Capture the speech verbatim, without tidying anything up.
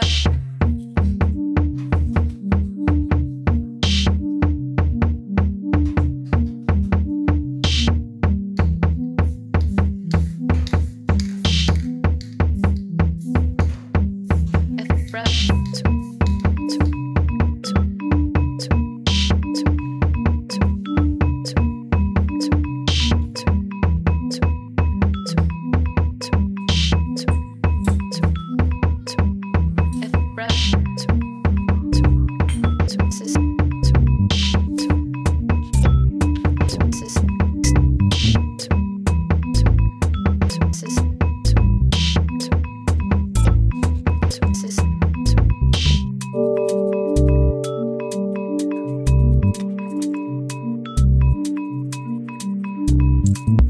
brush. Thank you.